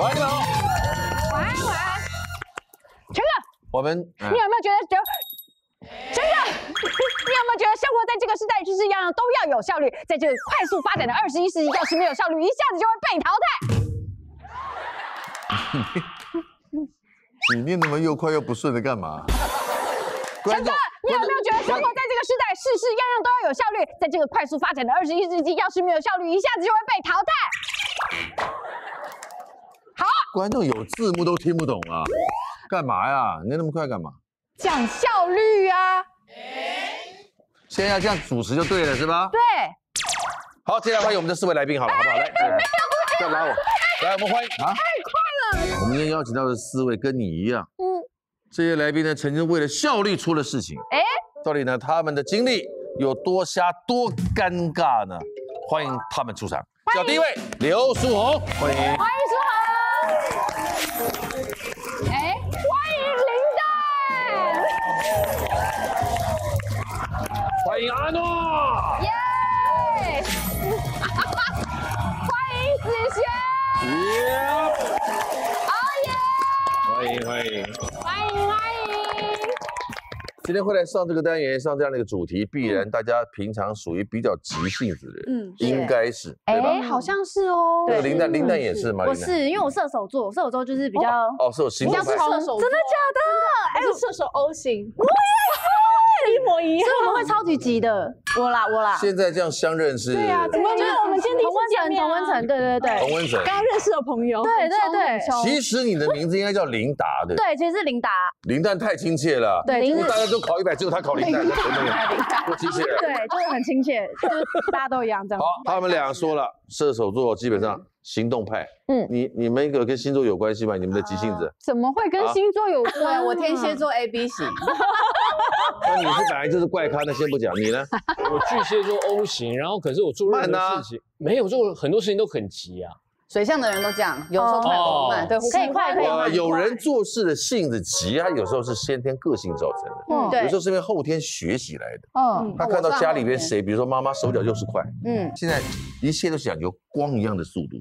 晚安，你好。晚安，晚安。陈哥，我们，你有没有觉得陈哥，你有没有觉得生活在这个时代，就是样样都要有效率？在这个快速发展的21世纪，要是没有效率，一下子就会被淘汰。你念那么又快又不顺的干嘛？陈哥，你有没有觉得生活在这个时代，事事样样都要有效率？在这个快速发展的21世纪，要是没有效率，一下子就会被淘汰。好，观众有字幕都听不懂啊，干嘛呀？你念那么快干嘛？讲效率啊！现在要这样主持就对了，是吧？对。好，接下来欢迎我们的4位来宾，好了，好不好？来，再拉我，来，我们欢迎啊！太快了！我们今天邀请到的4位跟你一样。 这些来宾呢，曾经为了效率出了事情。哎，到底呢，他们的经历有多瞎、多尴尬呢？欢迎他们出场。叫第一位刘书鸿，欢迎。欢迎书鸿。哎，欢迎林丹。欢迎阿诺。耶。欢迎子轩。欢迎欢迎欢迎欢迎！今天会来上这个单元，上这样的一个主题，必然大家平常属于比较急性子的人，应该是对吧？好像是哦。对，林丹也是吗？我是，因为我射手座，射手座就是比较哦，射手星座，真的假的？哎，我射手 O 型，我也是，一模一样，所以我们会超级急的。我啦。现在这样相认是？对啊，怎么就是我们今天同温层，对，同温层，刚认识的朋友，对。其实你的名字应该叫琳达，对。对，其实是琳达。林丹太亲切了，对，因为大家都考100，只有他考林丹，多亲切。对，就是很亲切，就是大家都一样这样。好，他们俩说了，射手座基本上行动派，你们一个跟星座有关系吗？你们的急性子怎么会跟星座有关？我天蝎座 AB 型。 那你是本来就是怪咖，那先不讲，你呢？我巨蟹座 O 型，然后可是我做任何事情，没有做很多事情都很急啊。水象的人都这样，有时候快，有慢，对，可以快可以慢。有人做事的性子急，他有时候是先天个性造成的，有时候是因为后天学习来的。他看到家里边谁，比如说妈妈手脚就是快，现在一切都讲究光一样的速度，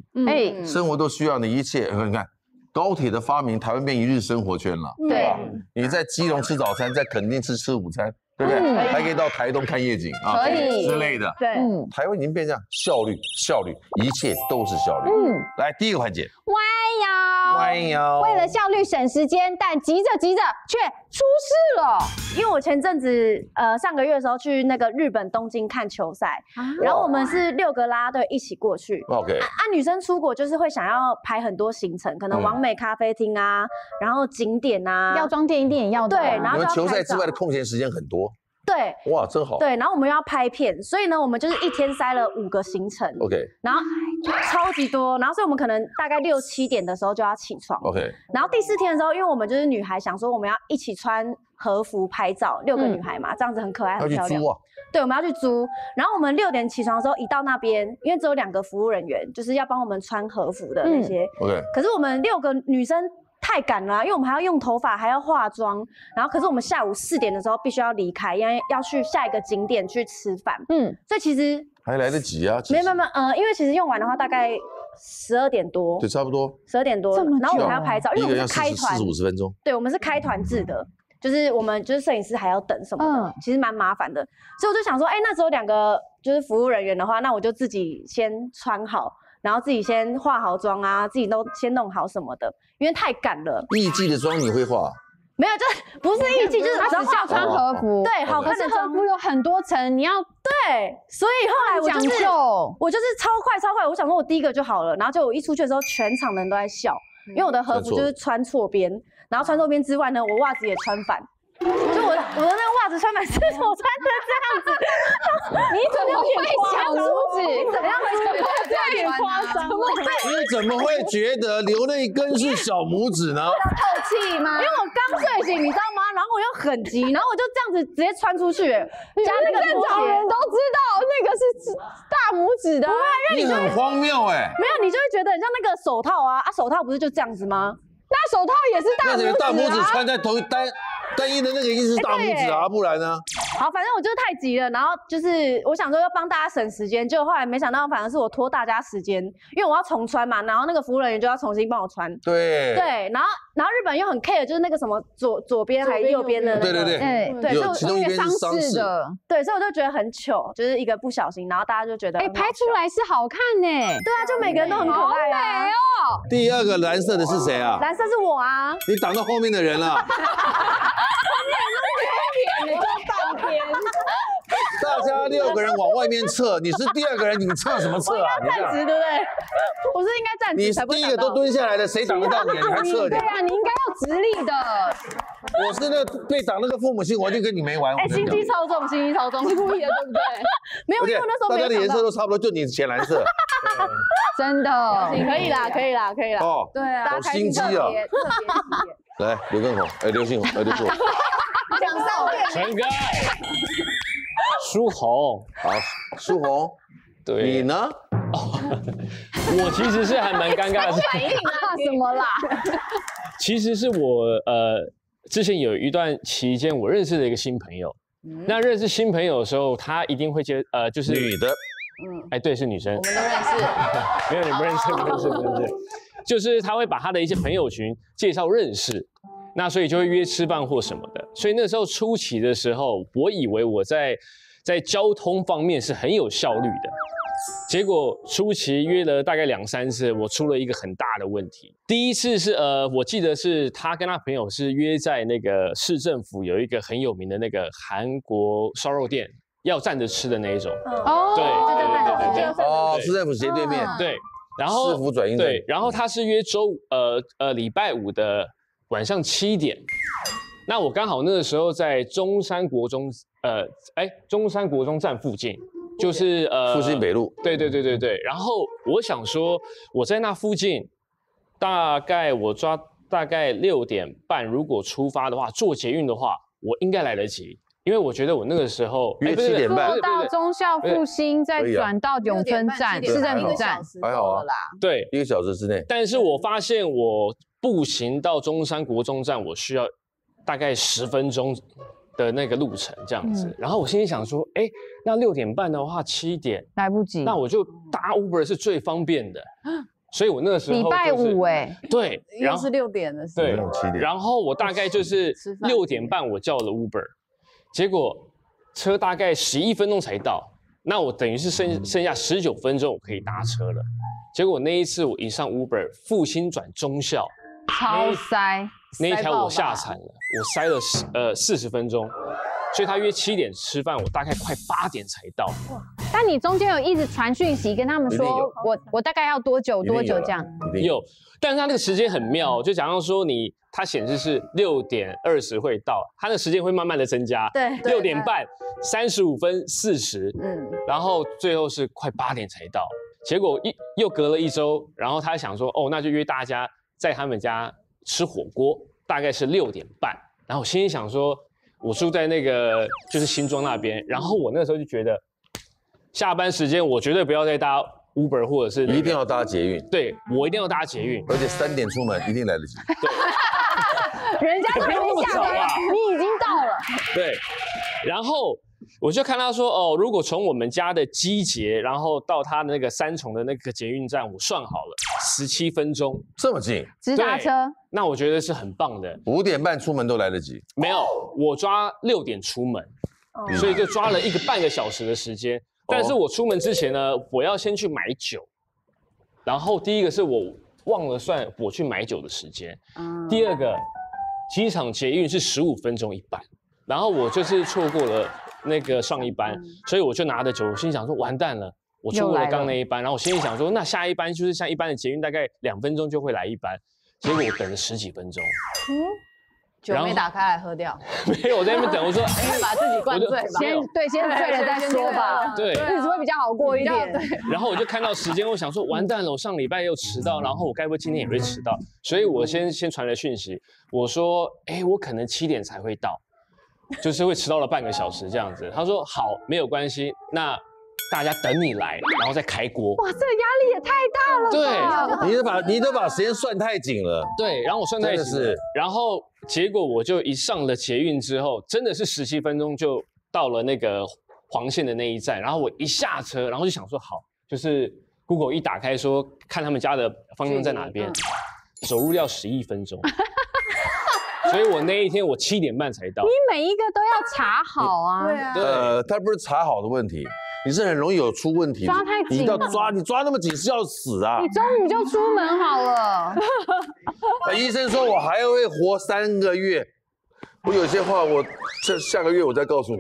生活都需要你一切，你看。 高铁的发明，台湾变一日生活圈了，对吧？你在基隆吃早餐，在垦丁吃午餐，对不对？还可以到台东看夜景啊，可以之类的。对，台湾已经变这样，效率，一切都是效率。来第一个环节，弯腰。为了效率省时间，但急着却出事了。因为我前阵子上个月的时候去那个日本东京看球赛，然后我们是6个啦啦队一起过去。OK。女生出国就是会想要排很多行程，可能完美咖啡厅啊，然后景点啊，药妆店一定也要的。对，然后球赛之外的空闲时间很多。 对，哇，真好。对，然后我们又要拍片，所以呢，我们就是一天塞了5个行程。OK。然后超级多，然后所以我们可能大概6、7点的时候就要起床。OK。然后第4天的时候，因为我们就是女孩，想说我们要一起穿和服拍照，6个女孩嘛，这样子很可爱，很漂亮。要去租啊？对，我们要去租。然后我们6点起床的时候，一到那边，因为只有2个服务人员，就是要帮我们穿和服的那些。OK。可是我们6个女生。 太赶了，因为我们还要用头发，还要化妆，然后可是我们下午4点的时候必须要离开，因为要去下一个景点去吃饭。所以其实还来得及啊。没有，因为其实用完的话大概12点多，对，差不多12点多。然后我们还要拍照，因为我们是开团，40、50分钟。对，我们是开团制的，就是我们就是摄影师还要等什么的，其实蛮麻烦的。所以我就想说，哎，那只有2个就是服务人员的话，那我就自己先穿好。 然后自己先化好妆啊，自己都先弄好什么的，因为太赶了。艺伎的妆你会化？没有，就是不是艺伎，就是只要穿和服。对，好看的和服有很多层，你要对。所以后来我就是超快，我想说我第1个就好了。然后就我一出去的时候，全场的人都在笑，因为我的和服就是穿错边，然后穿错边之外呢，我袜子也穿反。 就我的那个袜子穿满是我穿成这样子，你怎么会想出你怎么样会觉得这样夸张？你怎么会觉得留那一根是小拇指呢？透气吗？因为我刚睡醒，你知道吗？然后我又很急，然后我就这样子直接穿出去，加那个正常人都知道那个是大拇指的，你很荒谬哎！没有，你就会觉得很像那个手套啊，手套不是就这样子吗？那手套也是大拇指啊，大拇指穿在同一单。 单一的那个一定是大拇指啊，不然呢？好，反正我就是太急了，然后就是我想说要帮大家省时间，结果后来没想到反而是我拖大家时间，因为我要重穿嘛，然后那个服务人员就要重新帮我穿。对对，然后日本又很 care， 就是那个什么左边还是右边的那个，对，有其中一边是丧事的，对，所以我就觉得很糗，就是一个不小心，然后大家就觉得哎，拍出来是好看呢，对啊，就每个人都很可爱，好美哦。第二个蓝色的是谁啊？蓝色是我啊，你挡到后面的人了。 大家6个人往外面撤，你是第二个人，你撤什么撤啊？我应该站直，对不对？我是应该站直才不会挡到。你是第一个都蹲下来的，谁挡得到你？你还撤？对啊，你应该要直立的。我是那被挡那个父母亲，我就跟你没完。哎，心机超重，心机超重，是故意的，对不对？没有，因为那时候大家的颜色都差不多，就你浅蓝色。真的，你可以啦，可以啦，可以啦。哦，对啊，好心机啊！来，刘根宏，哎，刘信宏，哎，刘信宏，讲到陈哥。 舒红，好，舒红，对，你呢？我其实是还蛮尴尬的。反应啊，什么啦？其实是我之前有一段期间，我认识了一个新朋友。那认识新朋友的时候，他一定会接就是女的，哎，对，是女生。我们都认识。没有，你不认识，不认识，不认识。就是他会把他的一些朋友群介绍认识。 那所以就会约吃饭或什么的，所以那时候初期的时候，我以为我在交通方面是很有效率的，结果初期约了大概2、3次，我出了一个很大的问题。第一次是我记得是他跟他朋友是约在那个市政府有一个很有名的那个韩国烧肉店，要站着吃的那一种。哦，对对对对对，哦，市政府斜对面。对，然后市府转运站。对，然后他是约礼拜五的。 晚上7点，那我刚好那个时候在中山国中站附近，就是复兴北路。对。然后我想说，我在那附近，我抓大概6点半，如果出发的话，坐捷运的话，我应该来得及，因为我觉得我那个时候约7点半，坐到忠孝复兴，再转到永春站，市政府站，还好啦。对，1个小时之内。但是我发现我。 步行到中山国中站，我需要大概10分钟的那个路程这样子。然后我心里想说，哎，那6点半的话，7点来不及，那我就搭 Uber 是最方便的。所以我那个时候礼拜五哎，对，然后是6点的时候，对，然后我大概就是6点半我叫了 Uber， 结果车大概11分钟才到，那我等于是剩下19分钟我可以搭车了。结果那一次我一上 Uber， 复兴转忠孝。 超塞，那一条我吓惨了，我塞了40分钟，所以他约7点吃饭，我大概快8点才到。但你中间有一直传讯息跟他们说，我大概要多久这样？有，但是他那个时间很妙，就假如说他显示是6点20会到，他的时间会慢慢的增加，对，6点半、35分、40，然后最后是快8点才到，结果又隔了1周，然后他想说，哦，那就约大家。 在他们家吃火锅，大概是6点半。然后我心里想说，我住在那个就是新庄那边，然后我那时候就觉得，下班时间我绝对不要再搭 Uber 或者是、那個、一定要搭捷运。对，我一定要搭捷运，而且3点出门一定来得及。对，人家还没下班，啊、你已经到了。对，然后我就看他说，哦，如果从我们家的基捷，然后到他那个3重的那个捷运站，我算好了。 17分钟，这么近，直达车，那我觉得是很棒的。5点半出门都来得及，没有，我抓6点出门，所以就抓了半个小时的时间。但是我出门之前呢，我要先去买酒，然后第一个是我忘了算我去买酒的时间，第二个机场捷运是15分钟1班，然后我就是错过了那个上1班，所以我就拿着酒，我心想说完蛋了。 我错过了刚那1班，然后我心里想说，那下1班就是像一般的捷运，大概2分钟就会来1班，结果我等了10几分钟，酒没打开来喝掉，没有我在那边等，我说，哎，把自己灌醉吧，先醉了再说吧，对，日子会比较好过一点。然后我就看到时间，我想说，完蛋了，我上礼拜又迟到，然后我该不会今天也会迟到？所以我先传了讯息，我说，哎，我可能7点才会到，就是会迟到了半个小时这样子。他说好，没有关系，那。 大家等你来，然后再开锅。哇，这个压力也太大了。对，你都把时间算太紧了。对，然后我算太紧了，然后结果我就一上了捷运之后，真的是17分钟就到了那个黄线的那一站，然后我一下车，然后就想说好，就是 Google 一打开说看他们家的方向在哪边，走路要11分钟。所以我那一天我7点半才到。你每一个都要查好啊。对啊。他不是查好的问题，你是很容易有出问题。抓太紧。你抓那么紧是要死啊！你中午就出门好了。医生说我还会活3个月，我有些话我下个月我再告诉你。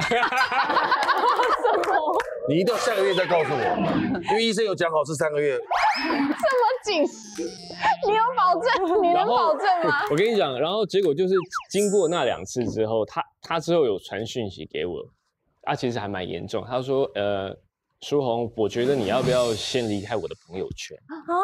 你一定要下个月再告诉我，因为医生有讲好是3个月。这么紧，你有保证？你能保证吗？我跟你讲，然后结果就是经过那2次之后，他之后有传讯息给我，其实还蛮严重。他说，舒红，我觉得你要不要先离开我的朋友圈？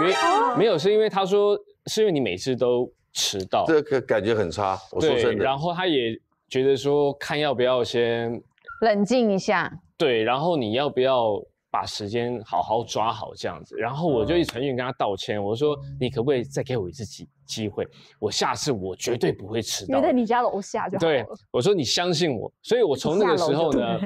因为没有，是因为他说是因为你每次都迟到，这个感觉很差。我说真的。然后他也觉得说，看要不要先冷静一下。 对，然后你要不要把时间好好抓好这样子？然后我就一传讯跟他道歉，我说你可不可以再给我一次机会？我下次我绝对不会迟到。你在你家楼下就好了。对，我说你相信我，所以我从那个时候呢，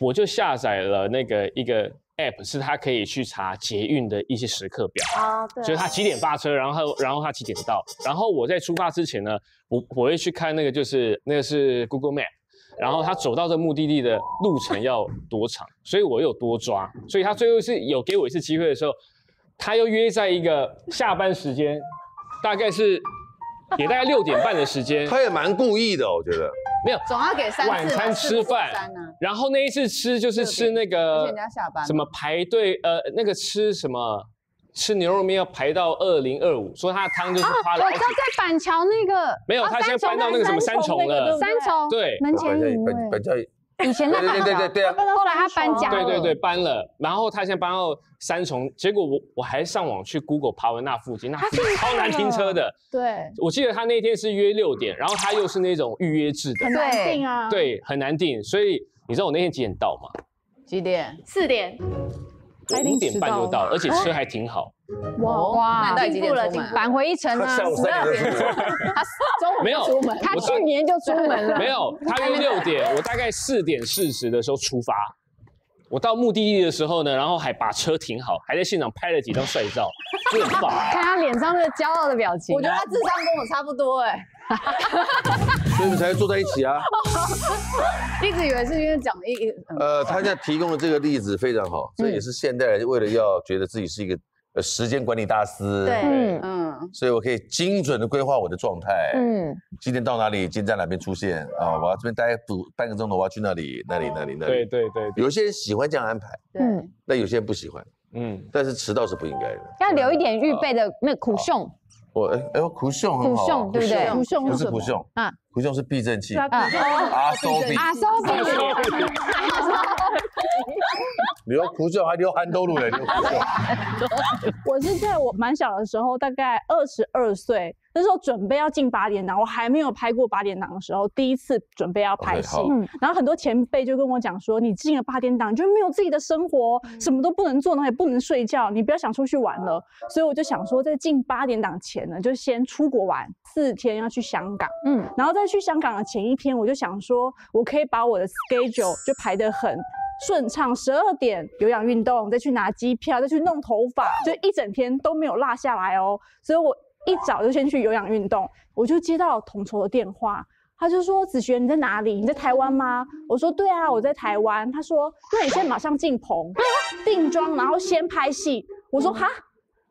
我就下载了那个一个 app， 是它可以去查捷运的一些时刻表啊，对，就是它几点发车，然后它几点到。然后我在出发之前呢，我会去看那个是 Google Map。 然后他走到这目的地的路程要多长，所以我有多抓，所以他最后是有给我一次机会的时候，他又约在一个下班时间，大概是也大概6点半的时间，他也蛮故意的，我觉得没有总要给3次晚餐吃饭，然后那一次吃就是吃那个什么排队那个吃什么。 吃牛肉面要排到2025，说他的汤就是花了。我知道在板桥那个没有，他先搬到那个什么三重了。三重对，门前影卫。板桥以前在板桥，对啊。后来他搬家了。对，搬了。然后他现在搬到三重，结果我还上网去 Google 爬文那附近，那超难停车的。对，我记得他那天是约6点，然后他又是那种预约制的，很难定啊。对，很难定。所以你知道我那天几点到吗？几点？4点。 5点半就到，而且车还挺好。哇，进步了，返回一程啊！没有，他去年就出门了。没有，他约6点，我大概4点40的时候出发。我到目的地的时候呢，然后还把车停好，还在现场拍了几张帅照，真棒！看他脸上那个骄傲的表情，我觉得他智商跟我差不多哎。 所以你才坐在一起啊！一直以为是因为讲的他现在提供的这个例子非常好，这也是现代人为了要觉得自己是一个时间管理大师，对，所以我可以精准的规划我的状态，今天到哪里，今天在哪边出现啊，我要这边待半个钟头，我要去那里，对，有些人喜欢这样安排，对，那有些人不喜欢，但是迟到是不应该的，要留一点预备的那苦胸。 我苦胸很好，苦胸对不对？苦胸不是苦胸啊，苦胸是避震器啊，阿苏比，你要苦胸还流寒兜路嘞，我是在我蛮小的时候，大概22岁，那时候准备要进8点档，我还没有拍过8点档的时候，第一次准备要拍戏，然后很多前辈就跟我讲说，你进了8点档就没有自己的生活，什么都不能做，然后也不能睡觉，你不要想出去玩了。所以我就想说，在进8点档前。 就先出国玩4天，要去香港，然后在去香港的前一天，我就想说，我可以把我的 schedule 就排得很顺畅，12点有氧运动，再去拿机票，再去弄头发，就一整天都没有落下来哦。所以我一早就先去有氧运动，我就接到统筹的电话，他就说：“子璇，你在哪里？你在台湾吗？”我说：“对啊，我在台湾。”他说：“那你现在马上进棚定妆，然后先拍戏。”我说：“哈。”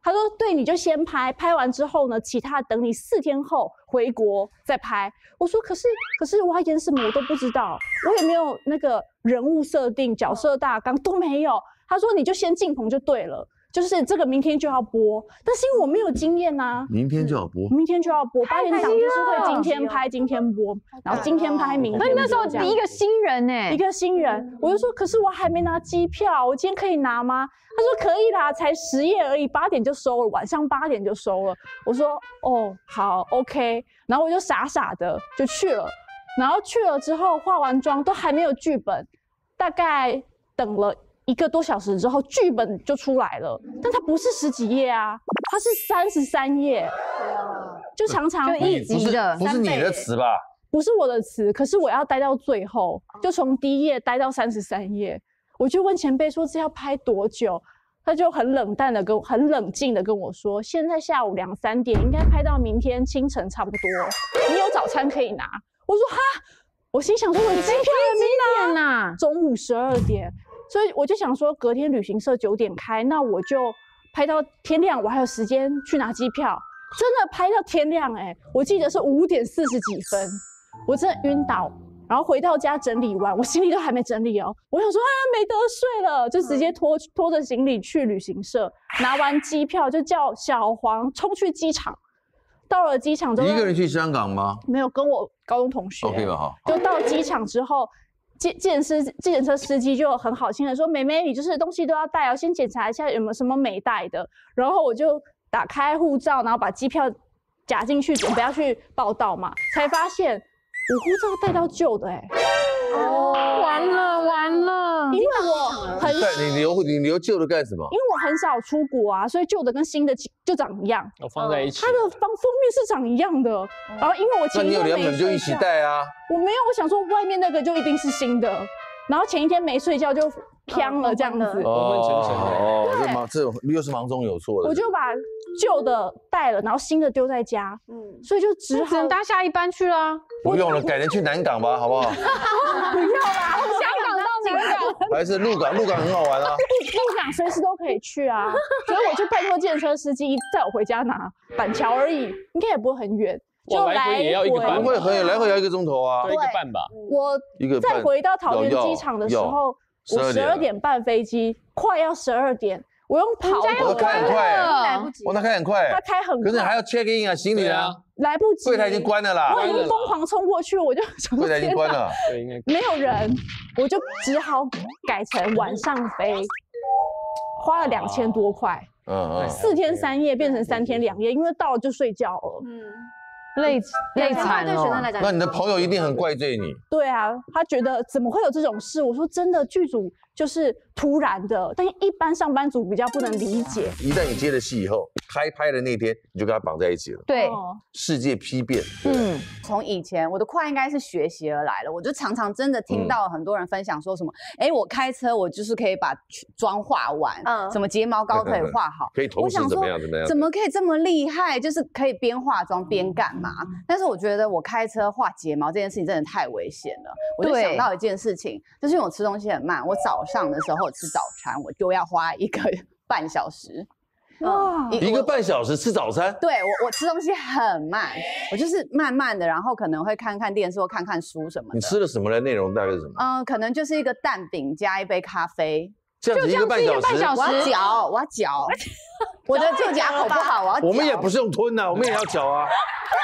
他说：“对，你就先拍，拍完之后呢，其他等你4天后回国再拍。”我说：“可是我要演什么我都不知道，我也没有那个人物设定、角色大纲都没有。”他说：“你就先进棚就对了，就是这个明天就要播，但是因为我没有经验啊。”明天就要播，明天就要播，8点档就是会今天拍，今天播，然后今天拍明天。那时候一个新人哎，一个新人，我就说：“可是我还没拿机票，我今天可以拿吗？” 他说可以啦，才10页而已，8点就收了，晚上8点就收了。我说哦，好 ，OK。然后我就傻傻的就去了，然后去了之后化完妆都还没有剧本，大概等了1个多小时之后，剧本就出来了，但它不是10几页啊，它是33页，就常常一集的，不是你的词吧？不是我的词，可是我要待到最后，就从第一页待到33页。我就问前辈说这要拍多久，他就很冷静的跟我说，现在下午2、3点，应该拍到明天清晨差不多。你有早餐可以拿。我说哈，我心想说我的机票还没拿，中午12点。所以我就想说，隔天旅行社9点开，那我就拍到天亮，我还有时间去拿机票。真的拍到天亮哎、欸，我记得是5点40几分，我真的晕倒。然后回到家整理完，我行李都还没整理哦。我想说啊，没得睡了，就直接拖着行李去旅行社，拿完机票就叫小黄冲去机场。到了机场之后，一个人去香港吗？没有，跟我高中同学。OK 了哈。就到机场之后，计程车司机就很好心的说：“妹妹，你就是东西都要带哦，先检查一下有没有什么没带的。”然后我就打开护照，然后把机票夹进去，准备要去报到嘛，才发现。我护照带到旧的哎、欸，哦，完了完了，因为我很你留旧的干什么？因为我很少出国啊，所以旧的跟新的就长一样，我放在一起。它的封面是长一样的，然后因为我前一天没睡觉，那你有2本就一起带啊？我没有，我想说外面那个就一定是新的，然后前一天没睡觉就飘了这样子，昏昏沉沉的。对，这又是忙中有错的。我就把旧的带了，然后新的丢在家，所以就只能搭下一班去啦。不用了，改成去南港吧，好不好？不要啦，香港到南港，还是鹿港？鹿港很好玩啊，鹿港随时都可以去啊。所以我就拜托计程车司机载我回家拿，板桥而已，应该也不会很远。就来回也要1个半，不会很远，来回要1个钟头啊，1个半吧。我再回到桃园机场的时候，我12点半飞机，快要12点。我用跑的，开很快，来不及。他开很快，他开很快，可是还要 check in 啊，行李啊，来不及。柜台已经关了啦，我已经疯狂冲过去，我就想说，柜台已经关了，没有人，我就只好改成晚上飞，花了2000多块，4天3夜变成3天2夜，因为到了就睡觉了，累惨了。那你的朋友一定很怪罪你。对啊，他觉得怎么会有这种事？我说真的，剧组就是突然的，但一般上班族比较不能理解。一旦你接了戏以后，拍的那天你就跟他绑在一起了。对，世界丕变。嗯，从以前我的快应该是学习而来了，我就常常真的听到很多人分享说什么，哎，我开车我就是可以把妆化完，什么睫毛膏可以画好，可以同时怎么样？怎么可以这么厉害？就是可以边化妆边干嘛？但是我觉得我开车画睫毛这件事情真的太危险了。我就想到一件事情，就是因为我吃东西很慢，我早上的时候吃早餐，我就要花1个半小时。哇，1个半小时吃早餐？对，我吃东西很慢，我就是慢慢的，然后可能会看看电视或看看书什么的。你吃了什么的内容大概是什么？可能就是一个蛋饼加一杯咖啡。这样子1个半小时，我要嚼，我的这牙口不好，我要嚼。我们也不是用吞啊，我们也要嚼啊。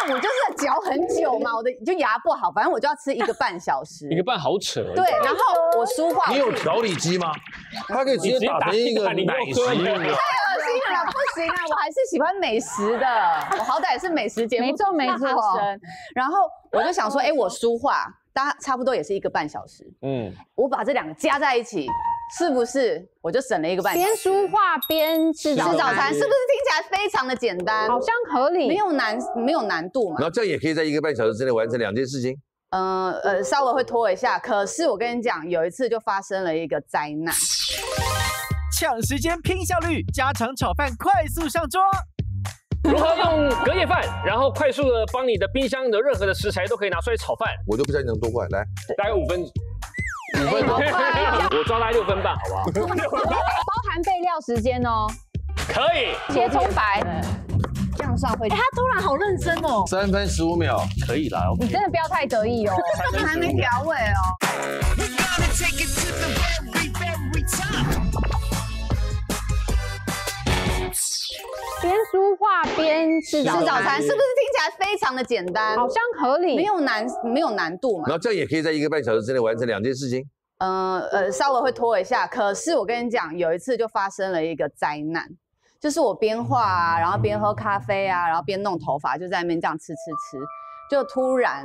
那我就是嚼很久嘛，我的就牙不好，反正我就要吃1个半小时。1个半好扯。对，然后我梳化。你有调理机吗？它可以直接打成一个奶昔。太恶心了，不行啊！我还是喜欢美食的，我好歹是美食节目。没错。然后我就想说，哎，我梳化，大概差不多也是1个半小时。嗯，我把这2个加在一起。是不是我就省了1个半小时？边梳化边吃早餐，是不是听起来非常的简单？好像合理，没有难度嘛。然后这样也可以在1个半小时之内完成2件事情。稍微会拖一下，可是我跟你讲，有一次就发生了一个灾难。抢时间拼效率，家常炒饭快速上桌。如何用隔夜饭，然后快速的帮你的冰箱的任何的食材都可以拿出来炒饭？我就不知道你能多快，来，大概5分钟。我抓他6分半，好不好？包含备料时间哦。可以。切葱白，这样算会。他突然好认真哦。3分15秒，可以啦。你真的不要太得意哦，你还没调味哦。边梳化边吃早餐，是不是听起来非常的简单？好像合理，没有难度嘛。然后这样也可以在1个半小时之内完成2件事情。稍微会拖一下，可是我跟你讲，有一次就发生了一个灾难，就是我边画啊，然后边喝咖啡啊，然后边弄头发，就在那边这样吃，就突然，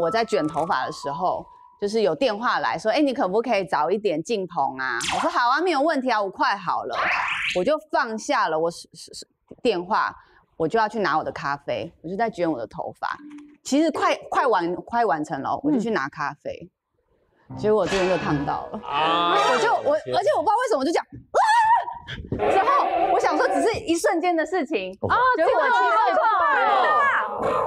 我在卷头发的时候。就是有电话来说，哎，你可不可以早一点进棚啊？我说好啊，没有问题啊，我快好了。我就放下了我电话，我就要去拿我的咖啡，我就在卷我的头发。其实快完成了，我就去拿咖啡，结果这边就烫到了。啊！而且我不知道为什么我就讲啊。 之后，我想说只是一瞬间的事情啊，结果其实很大。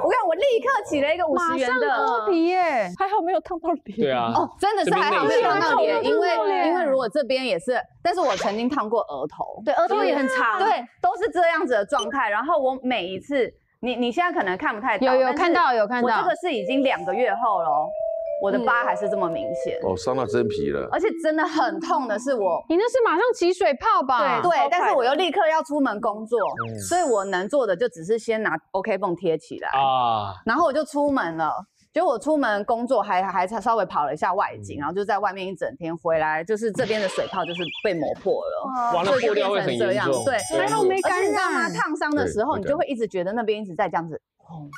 我看我立刻起了一个50元的脱皮耶，还好没有烫到脸。对啊，哦，真的是还好没有烫到脸，因为如果这边也是，但是我曾经烫过额头，对，额头也很长，对，都是这样子的状态。然后我每一次，你现在可能看不太到，有看到，我这个是已经2个月后了。 我的疤还是这么明显哦，伤到真皮了，而且真的很痛的是我，你那是马上起水泡吧？对，但是我又立刻要出门工作，所以我能做的就只是先拿 OK 绷贴起来啊，然后我就出门了。结果我出门工作还稍微跑了一下外景，然后就在外面一整天，回来就是这边的水泡就是被磨破了，完了破掉会很严重，对，还好没感染。你知道吗？烫伤的时候你就会一直觉得那边一直在这样子轰。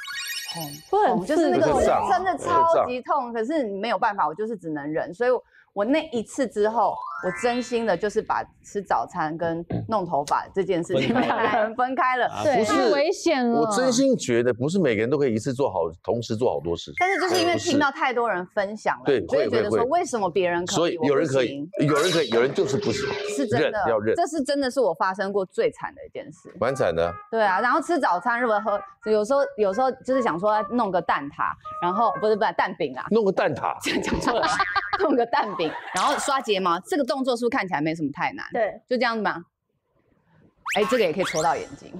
痛，就是那个真的超级痛，可是没有办法，我就是只能忍。所以我那一次之后，我真心的就是把吃早餐跟弄头发这件事情分开了，对，太危险了。我真心觉得不是每个人都可以一次做好，同时做好多事。但是就是因为听到太多人分享了，对，所以觉得说为什么别人可以，所以有人可以，有人就是不行，是真的要忍。这是真的是我发生过最惨的一件事，蛮惨的。对啊，然后吃早餐，日本喝，有时候就是想说。 说弄个蛋挞，然后不是蛋饼啊，弄个蛋挞，讲错了，弄个蛋饼，然后刷睫毛，这个动作是不是看起来没什么太难？对，就这样子嘛。哎，这个也可以戳到眼睛，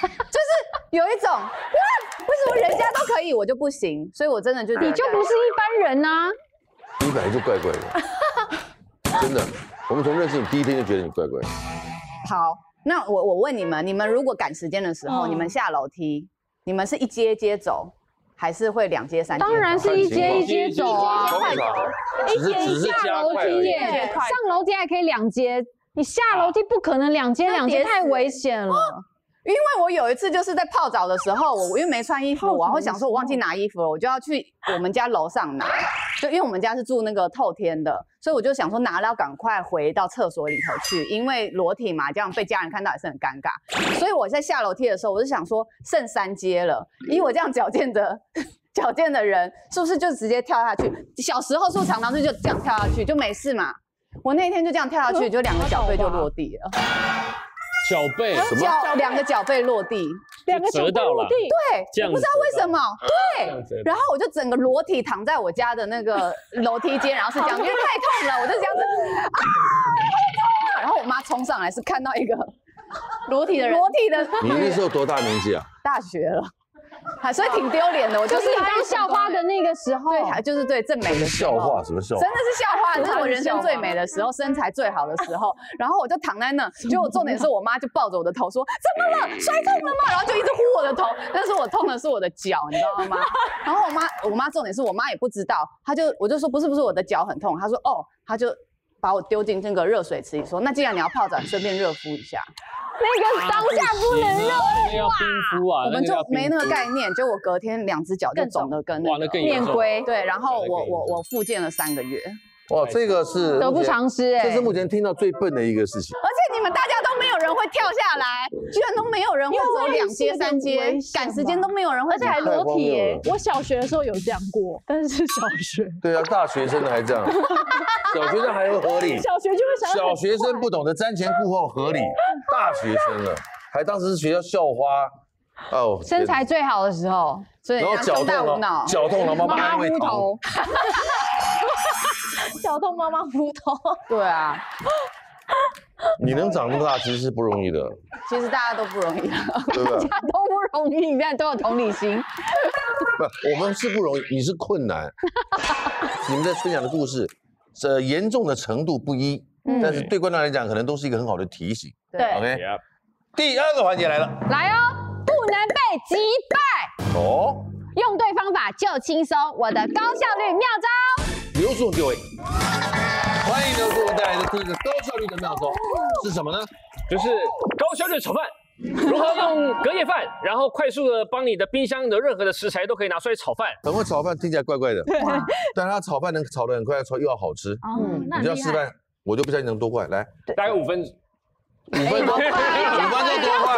就是有一种为什么人家都可以，我就不行？所以我真的就你就不是一般人啊，你本来就怪怪的，真的，我们从认识你第一天就觉得你怪怪的。好，那我问你们，你们如果赶时间的时候，你们下楼梯。 你们是一阶一阶走，还是会2阶、3阶？当然是1阶1阶走啊，1阶下楼梯耶，上楼梯还可以2阶，你下楼梯不可能2阶2阶太危险了。因为我有一次就是在泡澡的时候，我因为没穿衣服，然后想说我忘记拿衣服了，我就要去我们家楼上拿，就因为我们家是住那个透天的，所以我就想说拿了要赶快回到厕所里头去，因为裸体嘛，这样被家人看到也是很尴尬。所以我在下楼梯的时候，我就想说剩3阶了，以我这样矫健的人，是不是就直接跳下去？小时候是不是常常就这样跳下去就没事嘛？我那天就这样跳下去，就2个脚背就落地了。 脚背什么？2个脚背落地，2个脚背落地，对，我不知道为什么，对。然后我就整个裸体躺在我家的那个楼梯间，然后是这样，因为太痛了，我就这样子啊，太痛了。然后我妈冲上来是看到一个裸体的人，你那时候多大年纪啊？大学了。 所以挺丢脸的，我就是当校花的那个时候，对，就是对正美的校花，什么校花？真的是校花，这是我人生最美的时候，身材最好的时候。然后我就躺在那，结果重点是我妈就抱着我的头说：“怎么了？摔痛了吗？”然后就一直呼我的头，但是我痛的是我的脚，你知道吗？然后我妈重点是我妈也不知道，我就说不是我的脚很痛，她说哦，她就把我丢进那个热水池里，说那既然你要泡澡，你顺便热敷一下。 那个当下不能热敷啊，我们就没那个概念。就我隔天2只脚就肿的跟面龟，对，然后我复健了3个月。哇，这个是得不偿失哎，这是目前听到最笨的一个事情。而且你们大家都没有人会跳下来，居然都没有人会走2阶3阶，赶时间都没有人会，而且还裸体耶。我小学的时候有这样过，但是小学。对啊，大学生还这样，小学生还会合理，小学就会想。小学生不懂得瞻前顾后合理。 大学生了，还当时是学校校花哦，身材最好的时候，所以然后脚痛了，妈妈安慰头，脚痛妈妈糊头，对啊，你能长那么大其实是不容易的，其实大家都不容易，大家都不容易，但都有同理心。不，我们是不容易，你是困难。你们在分享的故事，严重的程度不一。 但是对观众来讲，可能都是一个很好的提醒。对 ，OK。第2个环节来了，来哦，不能被击败哦，用对方法就轻松，我的高效率妙招。刘总各位，欢迎刘总带来的第1个高效率的妙招是什么呢？就是高效率炒饭。 如何用隔夜饭，然后快速的帮你的冰箱的任何的食材都可以拿出来炒饭。很会炒饭听起来怪怪的，但是他炒饭能炒得很快，又要好吃。嗯，你要示范，我就不相信能多快。来，大概5分钟，5分钟多快？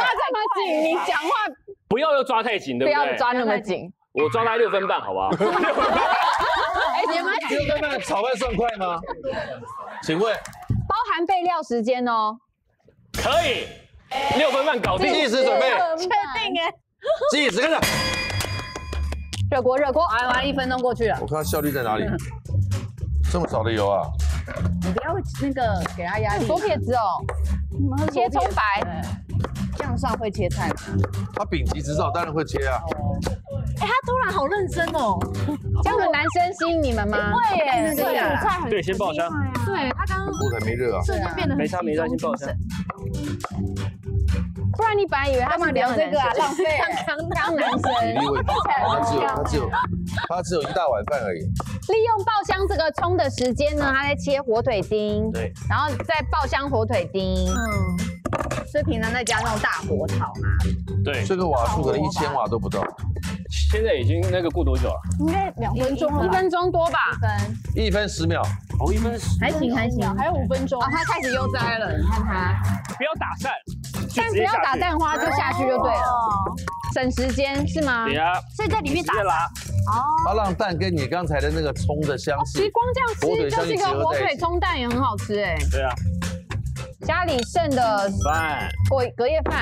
你讲话不要又抓太紧，对不对？不要抓那么紧。我抓他6分半，好不好？哎，你们6分半炒饭算快吗？请问，包含备料时间哦。可以，6分半搞定。计时准备，确定哎。计时开始。热锅，热锅，完1分钟过去了。我看他效率在哪里？这么少的油啊！你不要那个给他压力。左撇子哦，切葱白。 酱上会切菜吗？他丙级执照当然会切啊。哎，他突然好认真哦。这样的男生吸引你们吗？会耶，对啊。对，先爆香。对他刚刚锅还没热啊，瞬间变得没差没差，先爆香。不然你本来以为他们聊这个啊，浪费。当男生。体力问题，他只有1大碗饭而已。利用爆香这个葱的时间呢，他在切火腿丁，对，然后再爆香火腿丁。嗯。 所以平常在家那种大火炒嘛，对，这个瓦数可能1000瓦都不到。现在已经那个过多久了？应该2分钟，1分钟多吧。1分10秒，哦，1分10，还行还行，还有5分钟。他开始悠哉了，你看他。不要打散，但不要打蛋花，就下去就对了，省时间是吗？对呀。所以在里面打拉。哦。它让蛋跟你刚才的那个葱的香气，其实光这样吃就是一个火腿葱蛋也很好吃哎。对啊。 家里剩的饭，隔夜饭。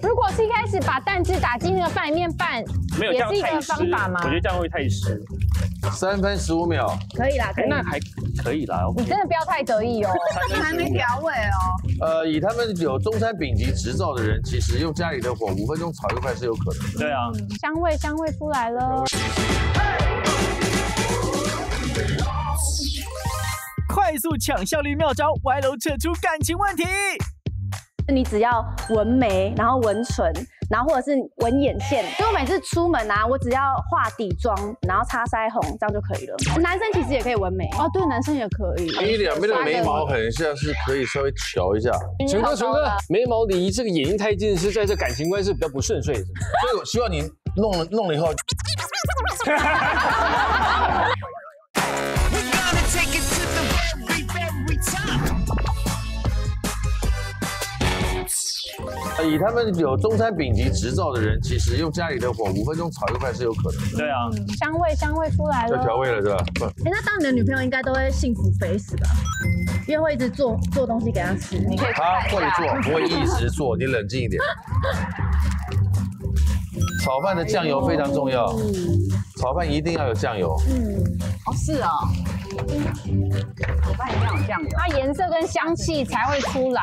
如果是一开始把蛋汁打进那个饭里面拌，没有也是一个方法吗？我觉得这样会太湿。3分15秒，可以啦，可以。那还可以啦。你真的不要太得意哦，你还没调味哦。以他们有中餐丙级执照的人，其实用家里的火5分钟炒一块是有可能的。对啊，香味出来了。 快速抢效率妙招，歪楼扯出感情问题。你只要纹眉，然后纹唇，然后或者是纹眼线。所以我每次出门啊，我只要化底妆，然后擦腮红，这样就可以了。男生其实也可以纹眉哦，对，男生也可以。你两边的眉毛很像是可以稍微调一下。纯哥，眉毛离这个眼睛太近，是在这感情关系比较不顺遂，所以我希望你弄了以后。以他们有中餐丙级执照的人，其实用家里的火5分钟炒一块是有可能的。对啊，香味出来了，要调味了，对吧？哎，那当你的女朋友应该都会幸福肥死吧？因为会一直做东西给她吃，你可以。她会做，不会一直做，你冷静一点。炒饭的酱油非常重要，炒饭一定要有酱油。嗯，哦，是哦。 炒饭一定要有酱油，它颜色跟香气才会出来。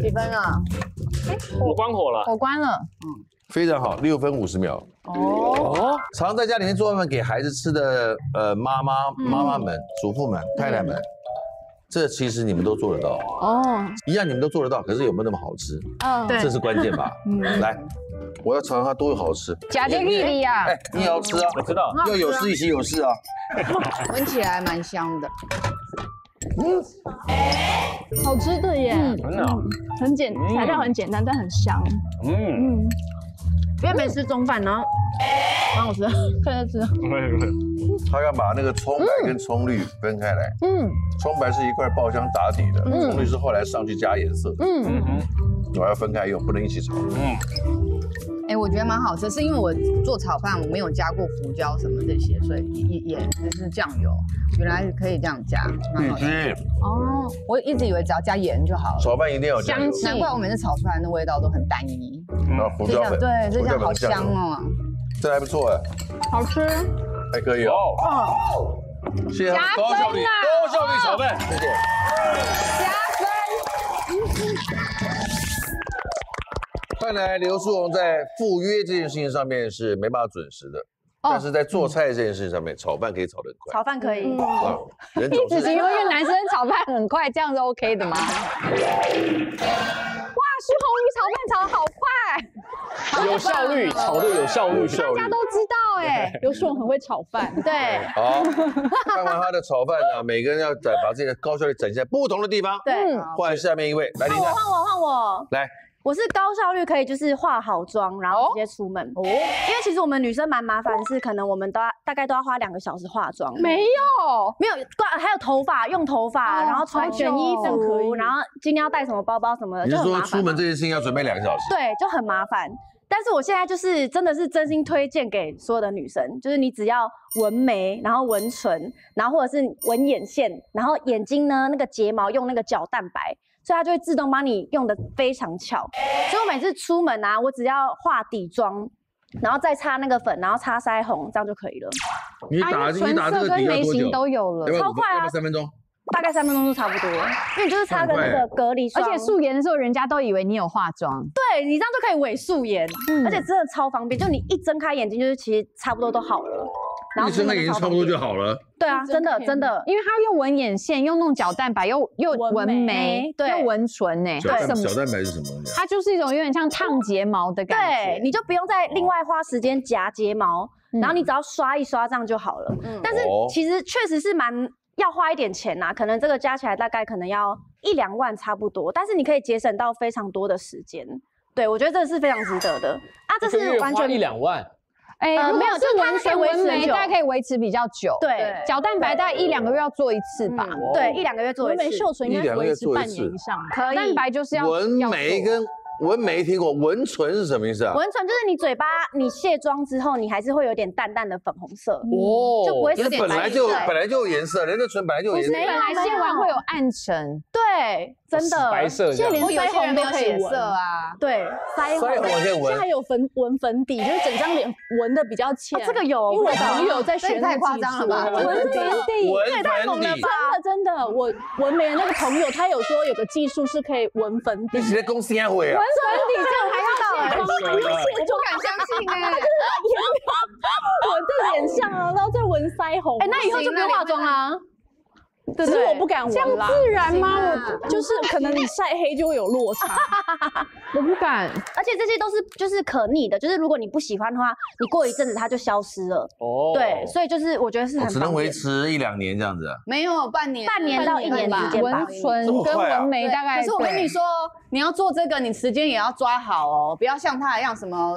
几分啊？哎，我关火了，我关了。嗯，非常好，6分50秒。哦，常在家里面做饭给孩子吃的，妈妈们、主妇们、太太们，这其实你们都做得到。哦，一样你们都做得到，可是有没有那么好吃？嗯，这是关键吧。来。 我要尝尝它多好吃，假的丽丽呀！哎，你也要吃啊！我知道，要有事一起有事啊！闻起来蛮香的，嗯，好吃的耶，真的，很简，材料很简单，但很香，嗯，因为没吃中饭，然后蛮好吃，快吃。他要把那个葱白跟葱绿分开来，嗯，葱白是一块爆香打底的，葱绿是后来上去加颜色的，嗯嗯嗯，我要分开用，不能一起炒，嗯。 哎，我觉得蛮好吃，是因为我做炒饭我没有加过胡椒什么这些，所以也就是酱油，原来可以这样加，蛮好吃。哦，我一直以为只要加盐就好了。炒饭一定要有香气，难怪我每次炒出来的味道都很单一。然后胡椒粉，对，这样好香哦。这还不错哎，好吃，还可以哦。哦，谢谢，高效率炒饭，谢谢。加分。 看来刘书鸿在赴约这件事情上面是没办法准时的，但是在做菜这件事情上面，炒饭可以炒得很快。炒饭可以。人总是因为男生炒饭很快，这样是 OK 的吗？哇，书鸿炒饭炒好快，有效率，炒得有效率，大家都知道哎，刘书鸿很会炒饭。对。好，看完他的炒饭呢，每个人要把自己的高效率展现在不同的地方。对。换下面一位，来，林丹。换我，来。我是高效率，可以就是化好妆，然后直接出门。哦，因为其实我们女生蛮麻烦，是可能我们都要大概都要花2个小时化妆。没有挂，还有头发，用头发，然后穿选衣服，然后今天要带什么包包什么的，就很麻烦。你是说出门这件事情要准备2个小时？对，就很麻烦。 但是我现在就是真的是真心推荐给所有的女生，就是你只要纹眉，然后纹唇，然后或者是纹眼线，然后眼睛呢那个睫毛用那个角蛋白，所以它就会自动帮你用的非常巧。所以我每次出门啊，我只要化底妆，然后再擦那个粉，然后擦腮红，这样就可以了。你打这个底要多久？都有了，超快啊！3分钟。 大概3分钟就差不多，因为你就是擦个那个隔离霜，而且素颜的时候人家都以为你有化妆，对你这样就可以伪素颜，而且真的超方便，就你一睁开眼睛就是其实差不多都好了，然后睁开眼睛差不多就好了，对啊，真的，因为他又纹眼线，又弄角蛋白，又纹眉，对，又纹唇呢。角蛋白是什么东西？它就是一种有点像烫睫毛的感觉，对，你就不用再另外花时间夹睫毛，然后你只要刷一刷这样就好了。但是其实确实是蛮。 要花一点钱呐，可能这个加起来大概可能要1、2万差不多，但是你可以节省到非常多的时间。对，我觉得这是非常值得的啊，这是完全1、2万。哎，没有，就完全纹眉大概可以维持比较久。对，角蛋白大概1、2个月要做一次吧。对，1、2个月做一次。纹眉、绣唇应该维持半年以上。可以。蛋白就是要纹眉跟。 纹眉听过，纹唇是什么意思啊？纹唇就是你嘴巴，你卸妆之后，你还是会有点淡淡的粉红色，哦，就不会有点白。本来就有颜色，人的唇本来就有颜色，本来卸完会有暗沉，对，真的白色，现在连腮红都可以纹啊，对，腮红可以纹，现在还有纹粉底，就是整张脸纹的比较浅，这个有，因为我朋友在学，太夸张了吧？纹粉底，这也太猛了吧？真的，我纹眉的那个朋友，他有说有个技术是可以纹粉底，你是在公司开会啊？ 纹粉底，这我还要到，我不敢相信哎！我这脸上啊，然后再纹腮红，哎，那以后就不用化妆啦。只是我不敢纹啦，这样自然吗？我就是可能你晒黑就会有落差，我不敢。而且这些都是就是可逆的，就是如果你不喜欢的话，你过一阵子它就消失了。哦，对，所以就是我觉得是很只能维持1、2年这样子。没有半年到1年之间吧。纹唇跟纹眉大概。可是我跟你说。 你要做这个，你时间也要抓好哦，不要像他一样什么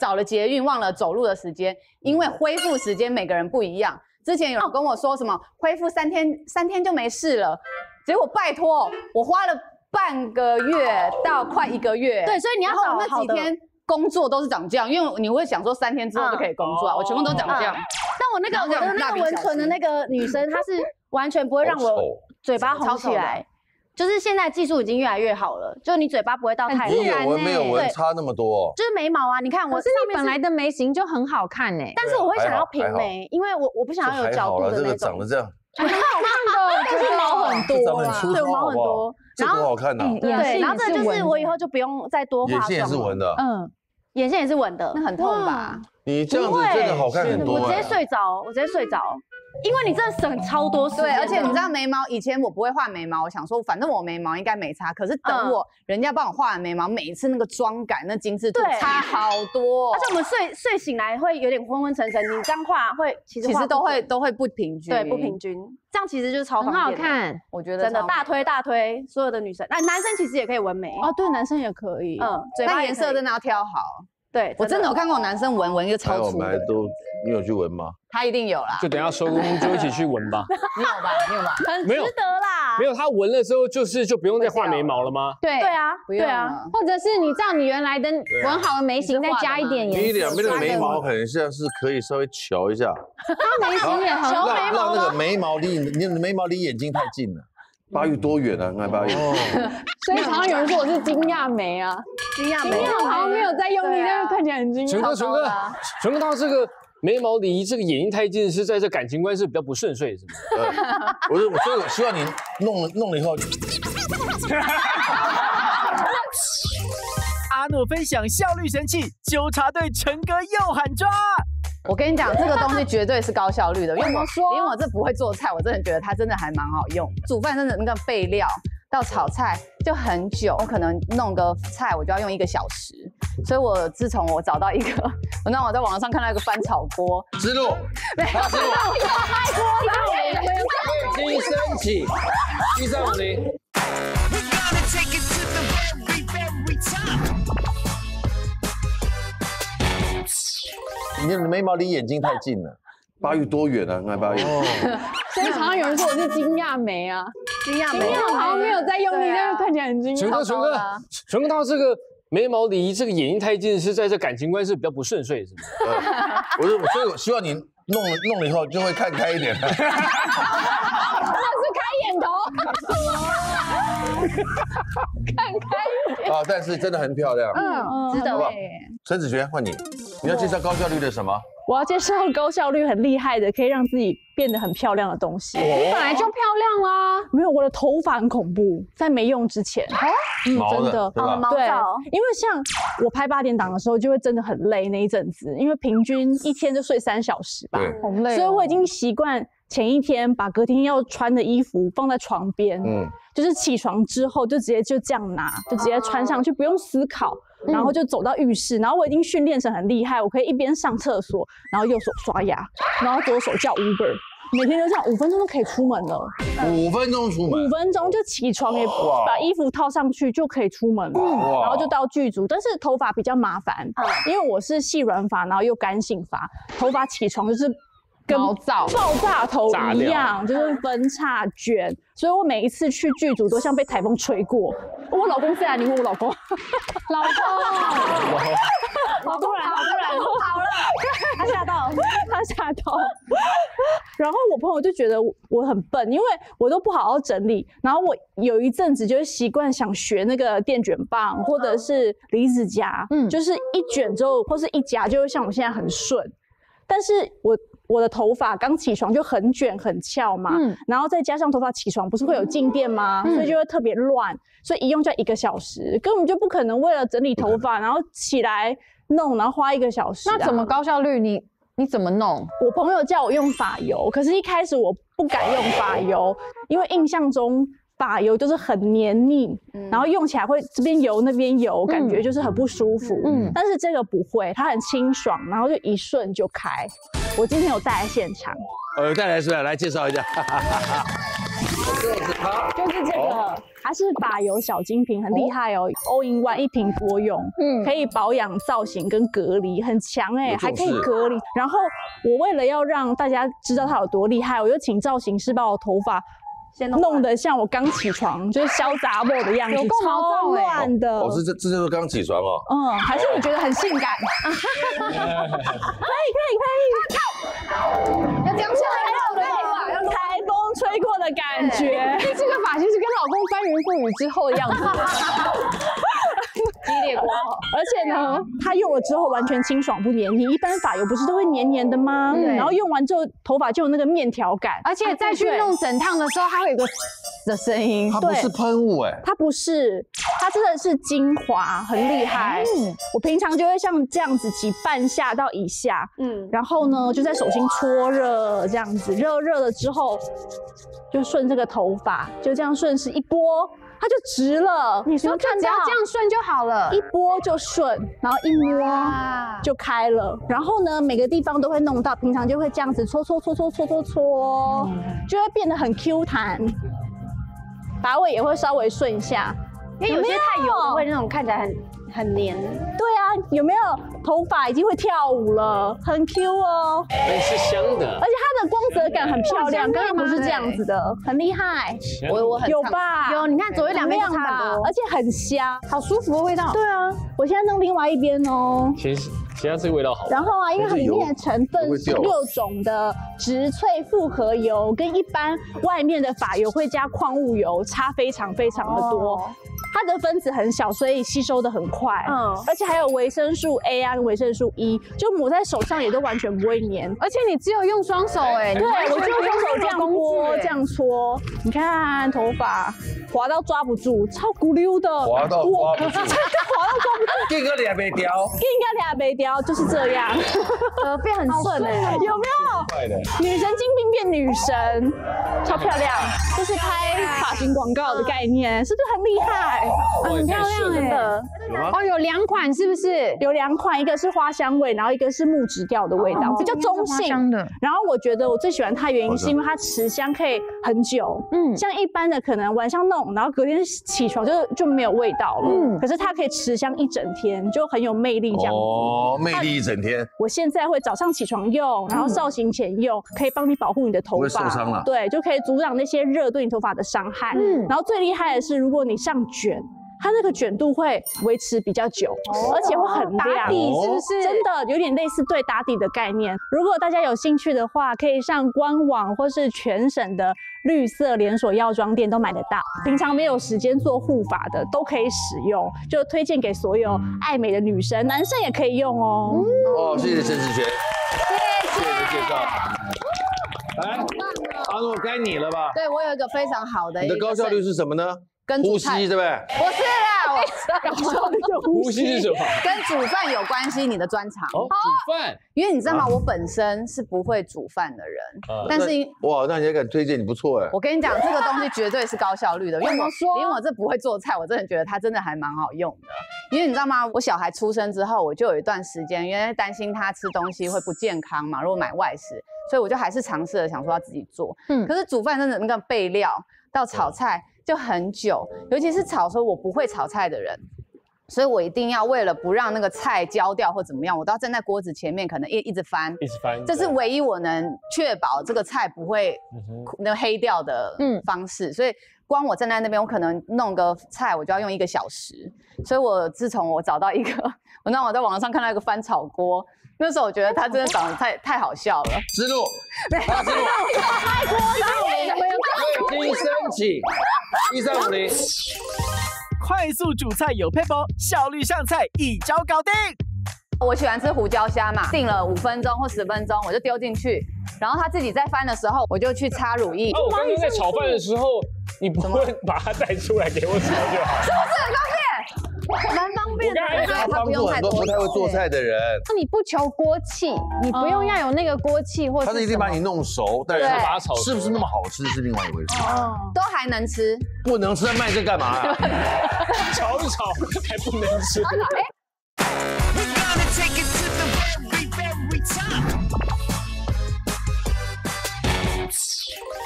找了捷运忘了走路的时间，因为恢复时间每个人不一样。之前有人跟我说什么恢复3天就没事了，结果拜托我花了半个月到快1个月，对，所以你要找那几天工作都是长这样，因为你会想说3天之后就可以工作啊，我全部都长这样。但我那个纹唇的那个女生，她是完全不会让我嘴巴红起来。 就是现在技术已经越来越好了，就你嘴巴不会到太自然。没有纹差那么多、哦。就是眉毛啊，你看我是本来的眉形就很好看哎、欸，但是我会想要平眉，因为我不想要有角度的那种。长得这样，很好看的，但是毛很多啊，对，毛很多，然后好看的、啊。对，然后这就是我以后就不用再多化妆。眼线也是纹的，嗯，眼线也是纹的，那很痛吧？你这样子真的好看很多、欸。我直接睡着。 因为你真的省超多时间，对，而且你知道眉毛，以前我不会画眉毛，我想说反正我眉毛应该没差。可是等我人家帮我画完眉毛，每一次那个妆感、那精致度差好多。而且我们睡醒来会有点昏昏沉沉，你这样画会其实都会不平均，对，不平均。这样其实就是超方便，很好看，我觉得真的大推所有的女生，那男生其实也可以纹眉哦，对，男生也可以，嗯，但颜色真的要挑好。 对，我真的有看过男生纹一个超粗的。你有去纹吗？他一定有啦。就等一下收工就一起去纹吧。你有吧？很值得啦。没有，他纹了之后就不用再画眉毛了吗？对啊。或者是你照你原来的纹好的眉形再加一点颜色。你两边的眉毛很像是可以稍微瞧一下。他眉形也很。让那个眉毛离你的眉毛离眼睛太近了。 巴育多远啊？看巴育，所以常常有人说我是惊讶眉啊，惊讶眉好像没有在用力，但是看起来很惊讶。陈哥，他这个眉毛离这个眼睛太近，是在这感情观是比较不顺遂，是吗？所以我希望你弄了以后。阿诺分享效率神器，纠察队陈哥又喊抓。 我跟你讲，这个东西绝对是高效率的，因为我这不会做菜，我真的觉得它真的还蛮好用。煮饭真的那个备料到炒菜就很久，我可能弄个菜我就要用1个小时。所以我自从我找到一个，我在网上看到一个翻炒锅，思路，低升起，130。Lights up！ 你的眉毛离眼睛太近了，巴育多远啊？那巴育，所以常常有人说我是惊讶眉啊，惊讶眉，我好像没有在用力，但是看起来很惊讶。熊哥，他这个。 眉毛离这个眼睛太近，是在这感情观是比较不顺遂，是吗？所以我希望你弄了以后就会看开一点。那是开眼头，看开一点。啊，但是真的很漂亮，嗯，值得。陈子璇，换你，你要介绍高效率的什么？我要介绍高效率很厉害的，可以让自己变得很漂亮的东西。你本来就漂亮啦。没有，我的头发很恐怖，在没用之前。 嗯，真的，对，因为像我拍8点档的时候，就会真的很累那一阵子，因为平均一天就睡3小时吧，很累，所以我已经习惯前一天把隔天要穿的衣服放在床边，嗯，就是起床之后就直接就这样拿，就直接穿上去，不用思考，然后就走到浴室，然后我已经训练成很厉害，我可以一边上厕所，然后右手刷牙，然后左手叫 Uber。 每天就这样，5分钟就可以出门了。5分钟出门，5分钟就起床，也把衣服套上去就可以出门了。然后就到剧组，但是头发比较麻烦，因为我是细软发，然后又干性发，头发起床就是跟爆炸头一样，就是分叉卷。所以我每一次去剧组都像被台风吹过。我老公虽然你问我老公，老公。 好突然，好了，他吓到，然后我朋友就觉得我很笨，因为我都不好好整理。然后我有一阵子就是习惯想学那个电卷棒或者是离子夹，嗯，就是一卷之后或是一夹就会像我现在很顺。但是我的头发刚起床就很卷很翘嘛，嗯，然后再加上头发起床不是会有静电吗？所以就会特别乱，所以一用就要1个小时，根本就不可能为了整理头发然后起来。 弄，然后花1个小时、啊。那怎么高效率？你怎么弄？我朋友叫我用发油，可是一开始我不敢用发油，因为印象中发油就是很黏腻，嗯、然后用起来会这边油那边油，感觉就是很不舒服。嗯，但是这个不会，它很清爽，然后就一瞬就开。我今天有带来现场，带来是不是？来介绍一下。就是这个，它是发油小精品，很厉害哦 ，All in One 一瓶多用，嗯，可以保养、造型跟隔离，很强哎，还可以隔离。然后我为了要让大家知道它有多厉害，我就请造型师把我头发弄得像我刚起床就是潇洒我的样子，超乱的。哦，这就是刚起床哦。嗯，还是你觉得很性感？可以，要这样下来。 吹过的感觉，这个发型是跟老公翻云覆雨之后的样子，激烈过后。而且呢，它用了之后完全清爽不黏腻，一般发油不是都会黏黏的吗？然后用完之后头发就有那个面条感，而且再去弄整烫的时候，它会有个“的声音。它不是喷雾哎，它不是，它真的是精华，很厉害。我平常就会像这样子挤半下到以下，嗯，然后呢就在手心搓热，这样子热热了之后。 就顺这个头发，就这样顺势一拨，它就直了。你说看，只要这样顺就好了，一拨就顺，然后一摸就开了。然后呢，每个地方都会弄到，平常就会这样子搓，就会变得很 Q 弹。把尾也会稍微顺一下，因为有些太油会那种看起来很黏。对啊，有没有头发已经会跳舞了，很 Q 哦。是香的，而且它。 光泽感很漂亮，刚刚不是这样子的，很厉害。我很有吧？有，你看左右两边都差不多，而且很香，好舒服的味道。对啊，我现在弄另外一边哦。其他这个味道好。然后啊，因为它里面的成分是6种的植萃复合油，跟一般外面的发油会加矿物油差非常的多。它的分子很小，所以吸收的很快。嗯，而且还有维生素 A 啊，维生素 E， 就抹在手上也都完全不会黏。而且你只有用双手。 对，我就用手这样拨，这样搓，你看头发滑到抓不住，超骨溜的，滑到抓不住，真的滑到抓不住，这个俩没掉，这个俩没掉，就是这样，变很顺哎，有没有？帅的，女神经病变女神，超漂亮，这是拍发型广告的概念，是不是很厉害？很漂亮真的。哦，有两款是不是？有两款，一个是花香味，然后一个是木质调的味道，比较中性。然后我觉得我最喜欢它的原因是因为它持香可以很久，嗯，像一般的可能晚上弄，然后隔天起床就没有味道了，嗯，可是它可以持香一整天，就很有魅力这样。哦，魅力一整天。我现在会早上起床用，然后造型前用，可以帮你保护你的头发，不会受伤了。对，就可以阻挡那些热对你头发的伤害。嗯，然后最厉害的是，如果你上卷。 它那个卷度会维持比较久，而且会很亮，打底是不是？真的有点类似对打底的概念。如果大家有兴趣的话，可以上官网或是全省的绿色连锁药妆店都买得到。平常没有时间做护发的都可以使用，就推荐给所有爱美的女生，男生也可以用哦。哦，谢谢陈子璇，谢谢介绍。 来，阿诺，该你了吧？对，我有一个非常好的。你的高效率是什么呢？跟呼吸，对不对？不是啦，我高效率就呼吸是什么？跟煮饭有关系，你的专长。哦，煮饭。因为你知道吗？我本身是不会煮饭的人，但是哇，那人家敢推荐你不错哎。我跟你讲，这个东西绝对是高效率的，因为我这不会做菜，我真的觉得它真的还蛮好用的。因为你知道吗？我小孩出生之后，我就有一段时间，因为担心他吃东西会不健康嘛，如果买外食。 所以我就还是尝试了，想说要自己做，嗯，可是煮饭真的那个备料到炒菜就很久，尤其是炒的时候，我不会炒菜的人，所以我一定要为了不让那个菜焦掉或怎么样，我都要站在锅子前面，可能一直翻，一直翻，这是唯一我能确保这个菜不会那黑掉的方式，所以。 光我站在那边，我可能弄个菜，我就要用1个小时。所以我自从我找到一个，我在网上看到一个翻炒锅，那时候我觉得它真的长得太好笑了。思路，1350130，快速煮菜有撇步，效率上菜一招搞定。我喜欢吃胡椒虾嘛，定了5分钟或10分钟，我就丢进去，然后它自己在翻的时候，我就去擦乳液。哦，我刚刚在炒饭的时候。 你不会把它带出来给我炒就好，是不是很方便？蛮方便的，而且他不用太多。不太会做菜的人，那你不求锅气，你不用要有那个锅气或者。他是一定把你弄熟，但是把它炒是不是那么好吃是另外一回事。哦，都还能吃，不能吃那卖这干嘛啊？炒一炒还不能吃。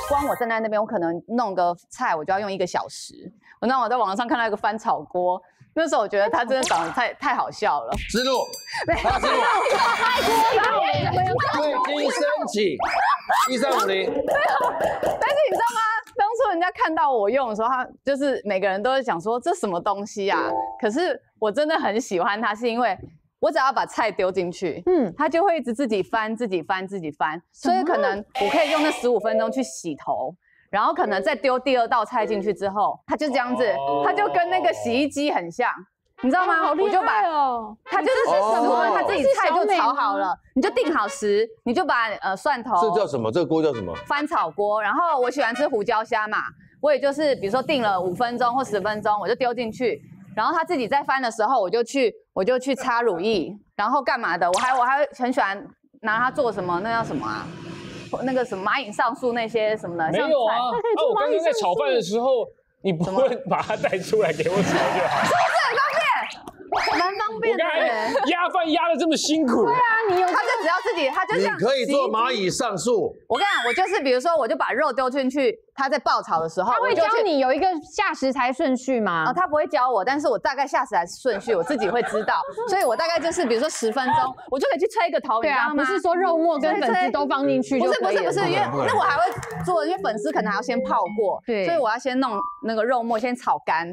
光我站在那边，我可能弄个菜，我就要用1个小时。我在网上看到一个翻炒锅，那时候我觉得它真的长得太好笑了。思路，最低升级1350。但是你知道吗？当初人家看到我用的时候，他就是每个人都会想说这什么东西啊？可是我真的很喜欢它，是因为。 我只要把菜丢进去，嗯，它就会一直自己翻、自己翻、自己翻，所以可能我可以用那15分钟去洗头，然后可能再丢2道菜进去之后，它就这样子，它就跟那个洗衣机很像，你知道吗？我就把它就是什么，它自己菜就炒好了，你就定好时，你就把蒜头，这叫什么？这个锅叫什么？翻炒锅。然后我喜欢吃胡椒虾嘛，我也就是比如说定了5分钟或10分钟，我就丢进去。 然后他自己在翻的时候，我就去擦乳液，然后干嘛的？我还很喜欢拿它做什么？那叫什么啊？那个什么蚂蚁上树那些什么的。没有啊，我刚刚在炒饭的时候，你不会把它带出来给我炒就好。是不是很方便？蛮方便的。压饭压得这么辛苦。对啊，你有他就只要自己，他就这样。你可以做蚂蚁上树。我跟你讲，我就是比如说，我就把肉丢进去。 他在爆炒的时候，他会教你有一个下食材顺序吗？哦，他不会教我，但是我大概下食材顺序我自己会知道，所以我大概就是比如说10分钟，我就可以去吹一个头，你知道吗？不是说肉末跟粉丝都放进去就可以了。不是，因为那我还会做，因为粉丝可能还要先泡过，对，所以我要先弄那个肉末先炒干，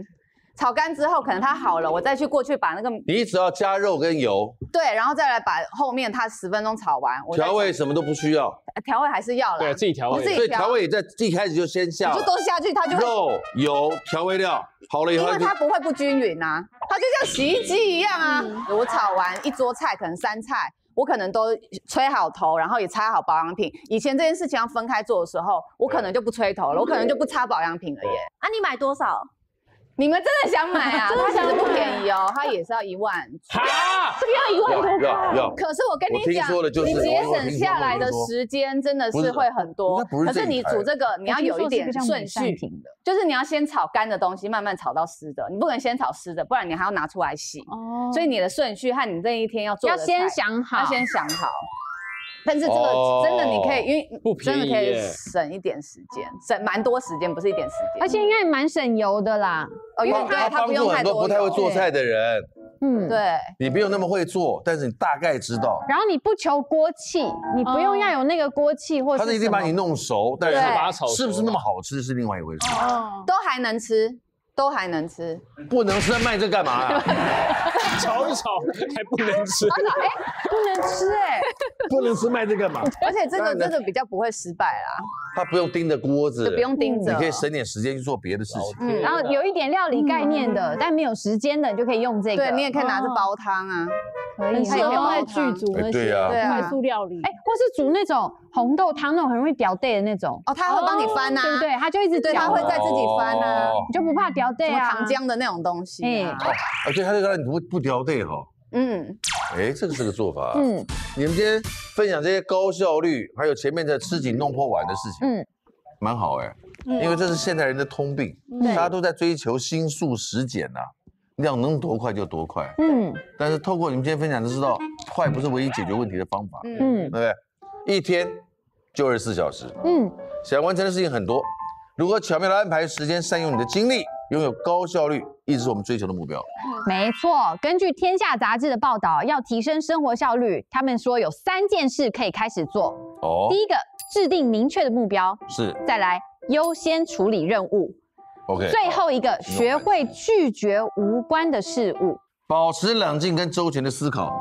炒干之后可能它好了，我再去过去把那个你只要加肉跟油，对，然后再来把后面它10分钟炒完，调味什么都不需要。 调味还是要啦，对，自己调味，所以调味也在一开始就先下，你就都下去，它就肉油调味料好了以后，因为它不会不均匀啊，它就像洗衣机一样啊。我炒完一桌菜，可能3菜，我可能都吹好头，然后也擦好保养品。以前这件事情要分开做的时候，我可能就不吹头了，我可能就不擦保养品了耶。啊，你买多少？你们真的想买啊？它其实不便宜哦，它也是要1万。啊，这个要1万多。要。可是我跟你讲，你节省下来的时间真的是会很多。可是你煮这个，你要有一点顺序，就是你要先炒干的东西，慢慢炒到湿的。你不能先炒湿的，不然你还要拿出来洗。哦。所以你的顺序和你这一天要做的菜，要先想好。 但是这个真的你可以，因为真的可以省一点时间，省蛮多时间，不是一点时间。而且应该蛮省油的啦，因为它不用太多。不太会做菜的人，嗯，对，你不用那么会做，但是你大概知道。然后你不求锅气，你不用要有那个锅气或者。它是一定把你弄熟，但是把它炒是不是那么好吃是另外一回事。都还能吃。 都还能吃，不能吃卖这干嘛啊？炒一炒还不能吃，哎，不能吃哎，不能吃卖这干嘛？而且这个比较不会失败啦，它不用盯着锅子，不用盯着，你可以省点时间去做别的事情。嗯，然后有一点料理概念的，但没有时间的，你就可以用这个。对，你也可以拿着煲汤啊，可以，它也可以在剧组那些快速料理，哎，或是煮那种。 红豆汤那种很容易掉队的那种哦，他会帮你翻呐，对不对？他就一直对，他会在自己翻呐，你就不怕掉队啊？什么糖浆的那种东西，嗯，而且他就让你不掉队哈，嗯，哎，这个是个做法，嗯，你们今天分享这些高效率，还有前面的吃紧弄破碗的事情，嗯，蛮好哎，因为这是现代人的通病，大家都在追求新速实简呐，你想能多快就多快，嗯，但是透过你们今天分享就知道，快不是唯一解决问题的方法，嗯，对不对？ 一天就24小时，嗯，想完成的事情很多，如何巧妙的安排时间，善用你的精力，拥有高效率，一直是我们追求的目标。没错，根据《天下》杂志的报道，要提升生活效率，他们说有3件事可以开始做。哦，第一个，制定明确的目标，是，再来优先处理任务 ，OK， 最后一个，学会拒绝无关的事物，保持冷静跟周全的思考。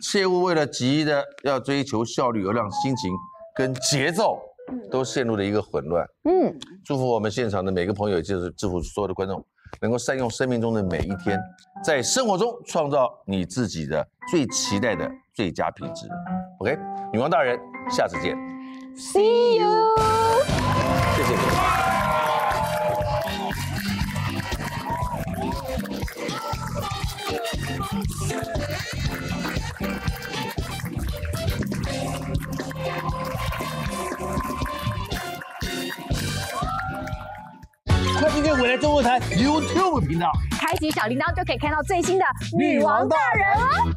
切勿为了急的要追求效率而让心情跟节奏都陷入了一个混乱。嗯，祝福我们现场的每个朋友，就是祝福所有的观众，能够善用生命中的每一天，在生活中创造你自己的最期待的最佳品质。OK， 女王大人，下次见。See you。谢谢各位。 快订阅《未来中文台》YouTube 频道，开启小铃铛就可以看到最新的《女王大人》哦。